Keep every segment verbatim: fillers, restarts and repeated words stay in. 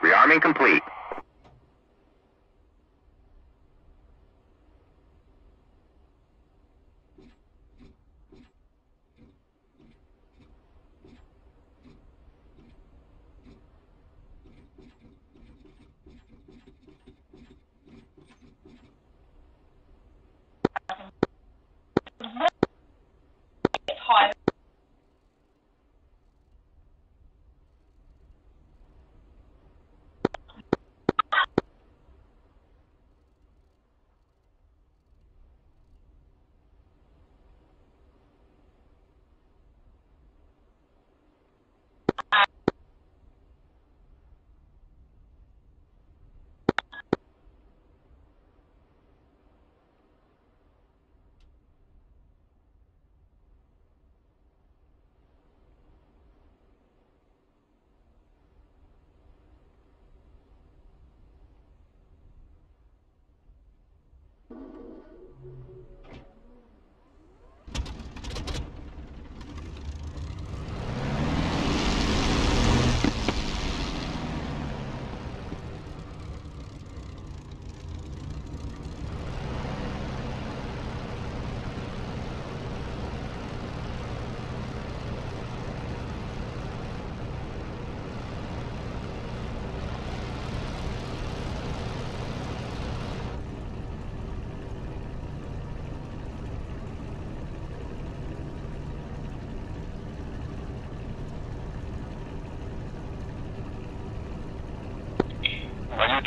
Rearming complete.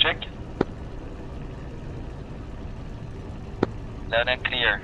Check. Loud and clear.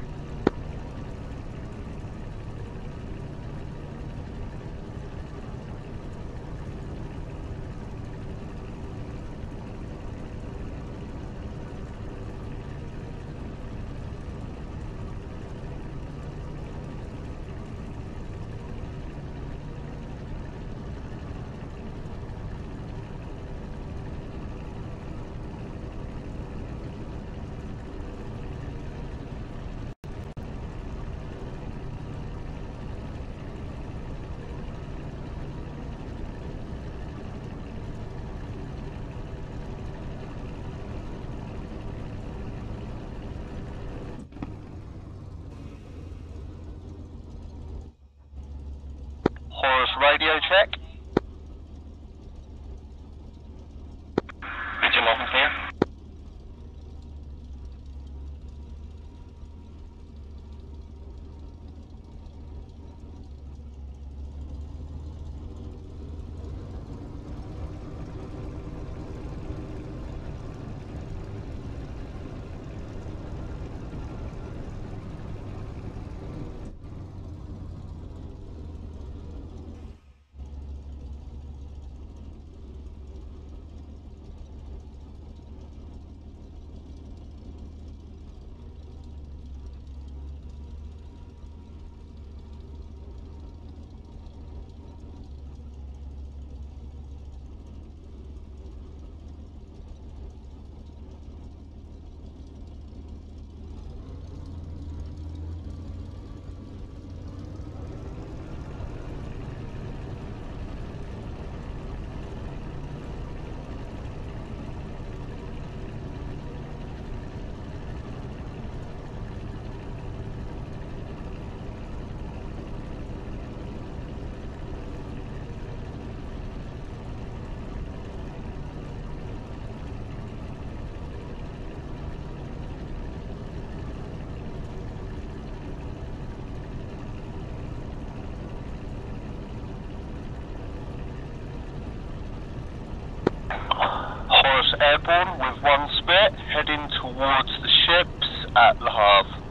Radio check. Engine off and clear. Airborne with one spare, heading towards the ships at Le Havre.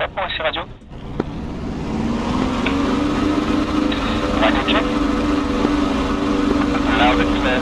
ça pour A C Radio. Radio check. Loud and clear.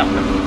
carte.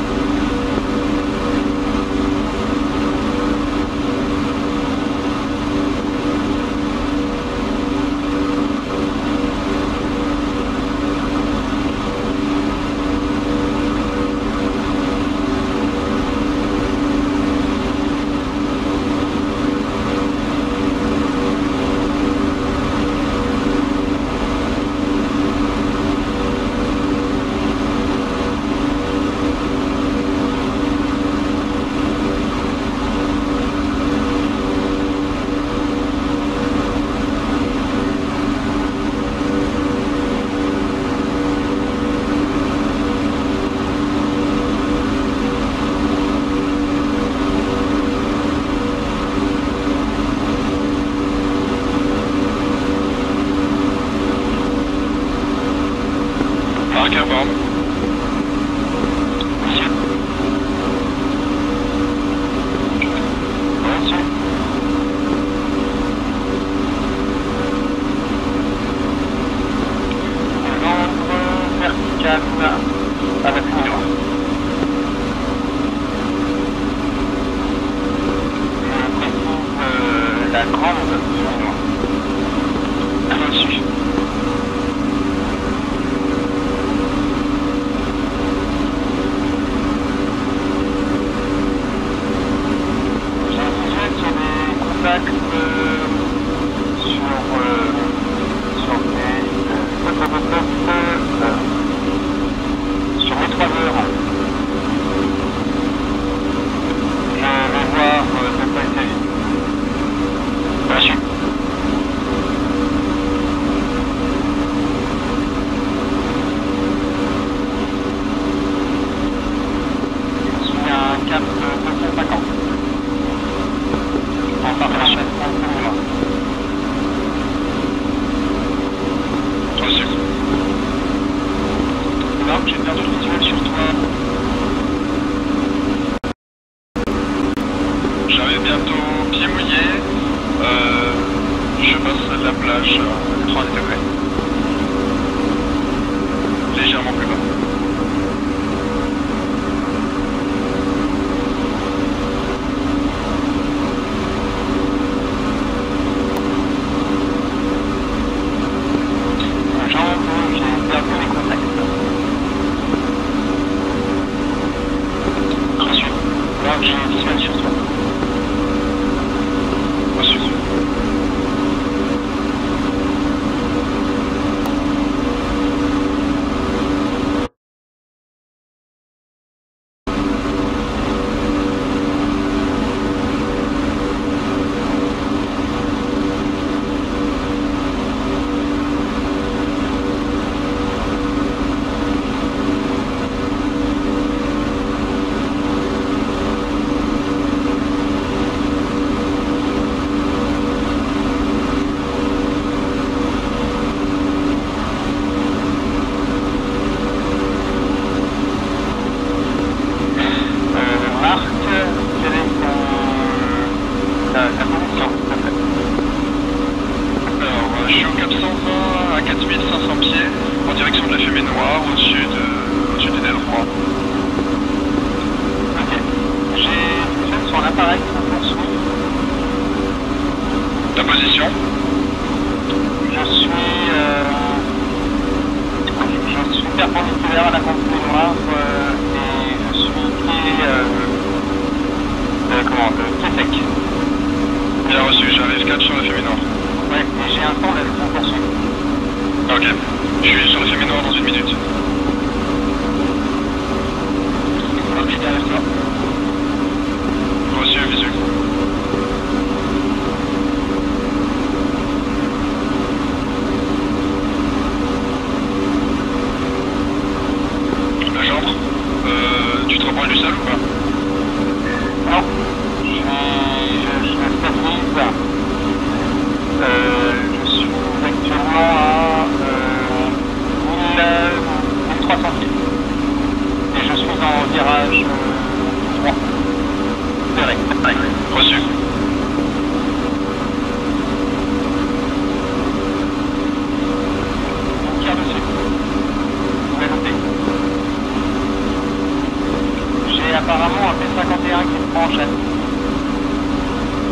et apparemment un P cinquante et un qui se prend en chaîne.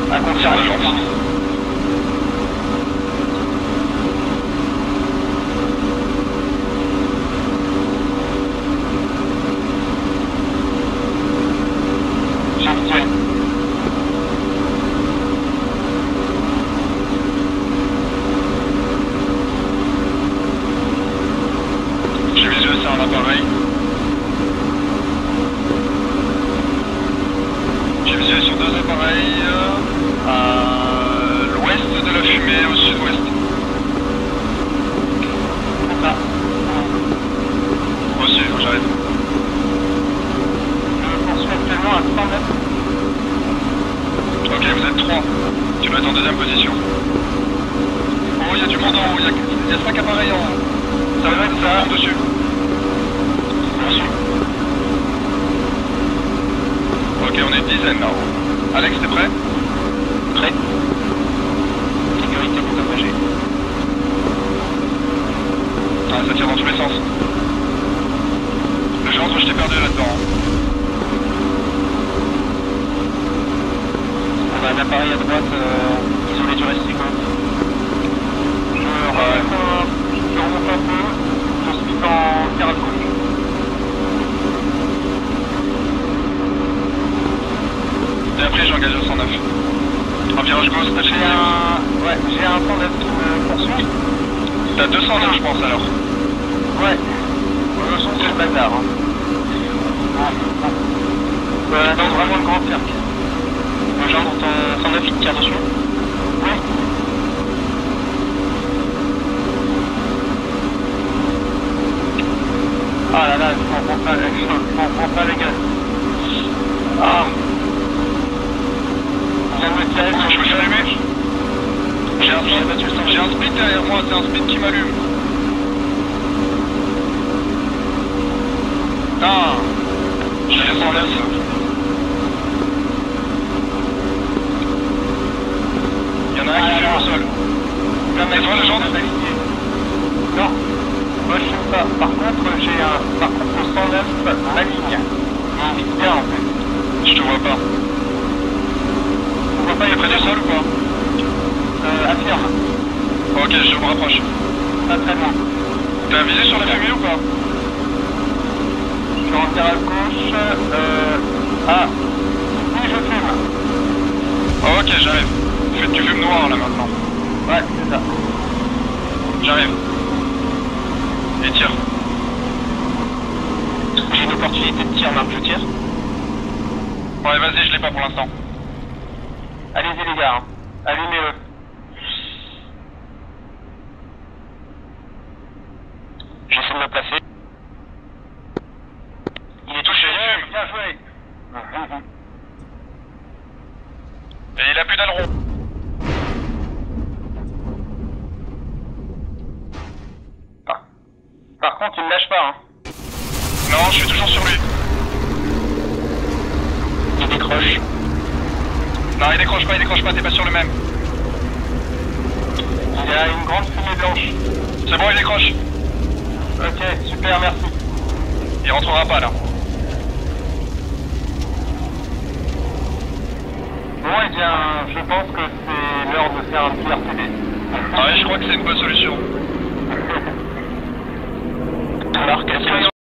Ça concerne les gens.